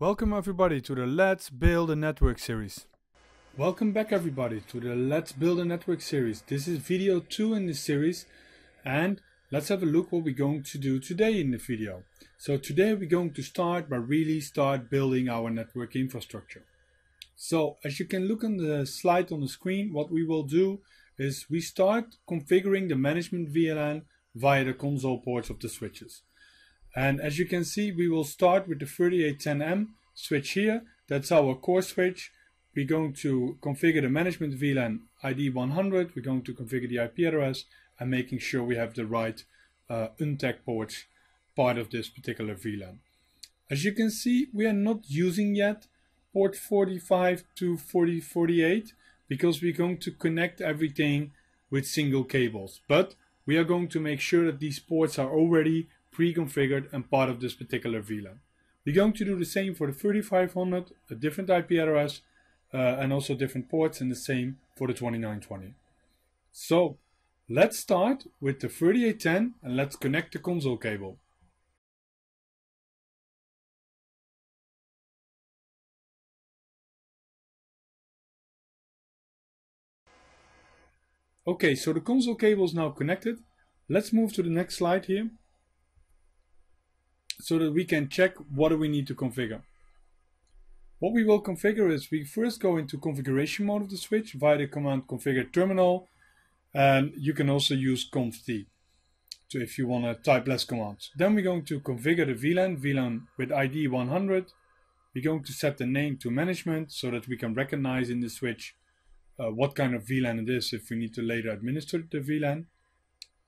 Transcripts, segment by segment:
Welcome everybody to the Let's Build a Network series. Welcome back everybody to the Let's Build a Network series. This is video 2 in this series, and let's have a look what we're going to do today in the video. So today we're going to start by really start building our network infrastructure. So as you can look on the slide on the screen, what we will do is we start configuring the management VLAN via the console ports of the switches. And as you can see, we will start with the 3810M switch here. That's our core switch. We're going to configure the management VLAN ID 100. We're going to configure the IP address and making sure we have the right UNTAG ports part of this particular VLAN. As you can see, we are not using yet port 45 to 4048 because we're going to connect everything with single cables. But we are going to make sure that these ports are already pre-configured and part of this particular VLAN. We're going to do the same for the 3500, a different IP address and also different ports, and the same for the 2920. So let's start with the 3810 and let's connect the console cable. Okay, so the console cable is now connected. Let's move to the next slide here, so that we can check what do we need to configure. What we will configure is we first go into configuration mode of the switch via the command configure terminal, and you can also use conf-t if you want to type less commands. Then we're going to configure the VLAN with ID 100. We're going to set the name to management so that we can recognize in the switch what kind of VLAN it is if we need to later administer the VLAN.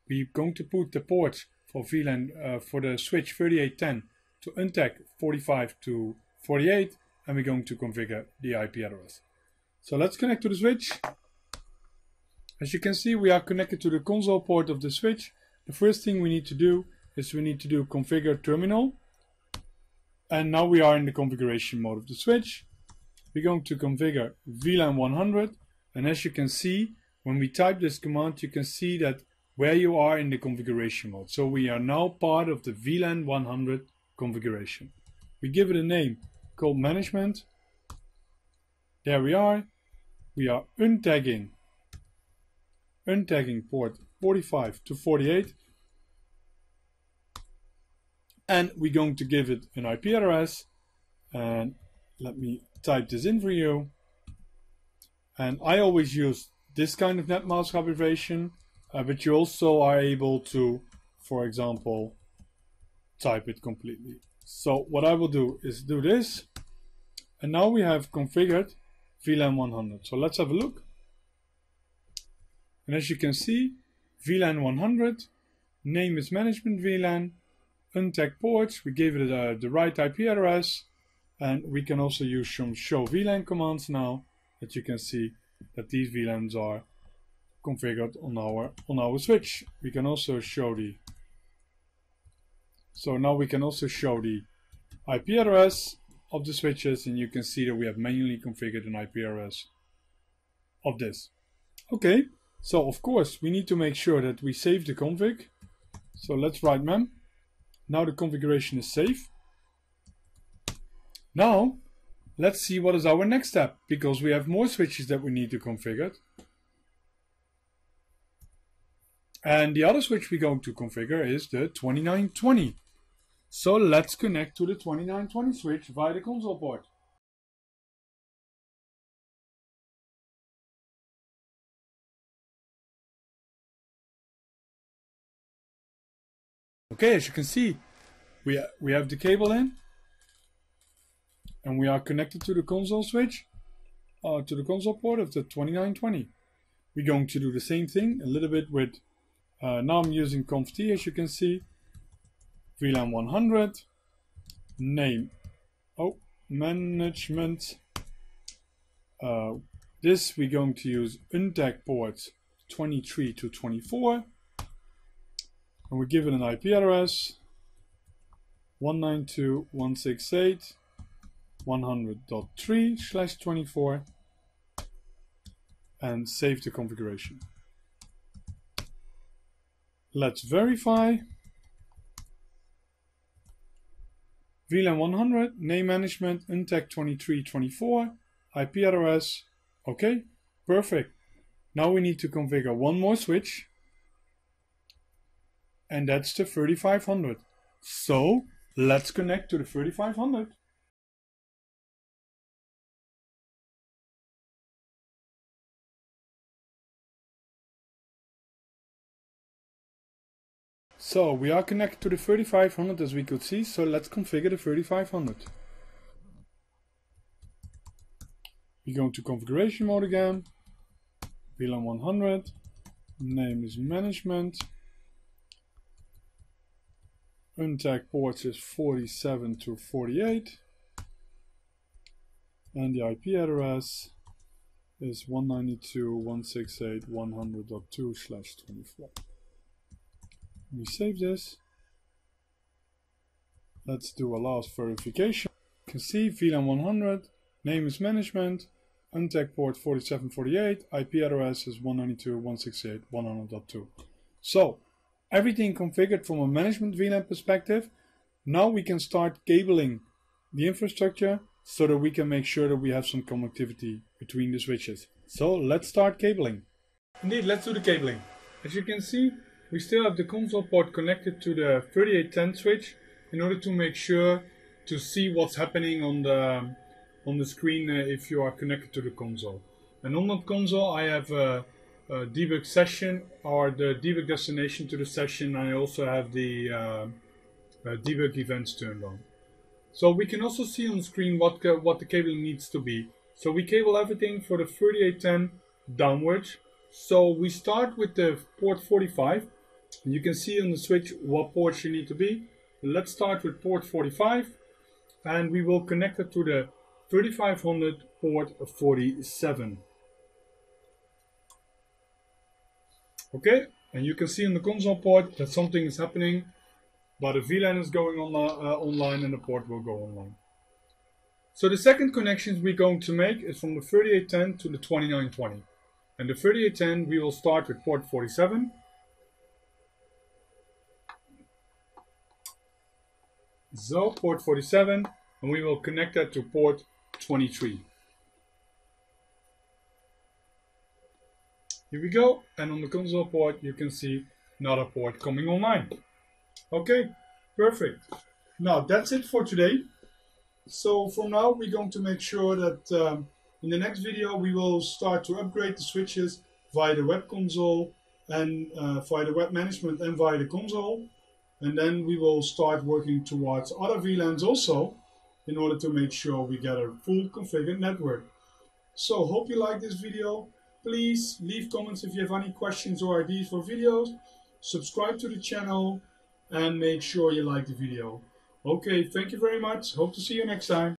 We're going to put the port for VLAN for the switch 3810 to UNTAG 45 to 48, and we're going to configure the IP address. So let's connect to the switch. As you can see, we are connected to the console port of the switch. The first thing we need to do is we need to do configure terminal, and now we are in the configuration mode of the switch. We're going to configure VLAN 100, and as you can see, when we type this command, you can see that where you are in the configuration mode. So we are now part of the VLAN 100 configuration. We give it a name called management. There we are. We are untagging port 45 to 48. And we're going to give it an IP address. And let me type this in for you. And I always use this kind of netmask abbreviation. But you also are able to, for example, type it completely. So what I will do is do this, and now we have configured VLAN 100. So let's have a look. And as you can see, VLAN 100, name is management VLAN, UNTAG ports, we gave it the right IP address, and we can also use some show VLAN commands now that you can see that these VLANs are configured on our switch. We can also show the IP address of the switches, and you can see that we have manually configured an IP address of this. Okay, so of course we need to make sure that we save the config. So let's write mem. Now the configuration is saved. Now let's see what is our next step, because we have more switches that we need to configure. And the other switch we're going to configure is the 2920. So let's connect to the 2920 switch via the console port. Okay, as you can see, we have the cable in, and we are connected to the console switch, to the console port of the 2920. We're going to do the same thing a little bit with now I'm using conf-t, as you can see, VLAN 100, name, management, this we're going to use UNTAG ports 23 to 24, and we give it an IP address, 192.168.100.3/24, and save the configuration. Let's verify. VLAN 100, name management, UNTAC 2324, IP address. Okay, perfect. Now we need to configure one more switch, and that's the 3500. So let's connect to the 3500. So we are connected to the 3500 as we could see, so let's configure the 3500. We go to configuration mode again, VLAN 100, name is management, UNTAC ports is 47 to 48, and the IP address is 192.168.100.2/24. We save this. Let's do a last verification. You can see VLAN 100, name is management, UNTAC port 4748, IP address is 192.168.100.2. So everything configured from a management VLAN perspective. Now we can start cabling the infrastructure so that we can make sure that we have some connectivity between the switches. So let's start cabling. Indeed, let's do the cabling. As you can see, we still have the console port connected to the 3810 switch in order to make sure to see what's happening on the screen if you are connected to the console. And on that console I have a debug session, or the debug destination to the session. I also have the debug events turned on. So we can also see on the screen what the cabling needs to be. So we cable everything for the 3810 downwards. So we start with the port 45. You can see on the switch what ports you need to be. Let's start with port 45, and we will connect it to the 3500 port 47. Okay, and you can see on the console port that something is happening, but the VLAN is going on, online, and the port will go online. So the second connection we're going to make is from the 3810 to the 2920. And the 3810 we will start with port 47. So port 47, and we will connect that to port 23. Here we go, and on the console port you can see another port coming online. Okay, perfect. Now that's it for today. So for now we're going to make sure that in the next video we will start to upgrade the switches via the web console and via the web management and via the console. And then we will start working towards other VLANs also, in order to make sure we get a full configured network. So hope you like this video. Please leave comments if you have any questions or ideas for videos. Subscribe to the channel and make sure you like the video. Okay, thank you very much. Hope to see you next time.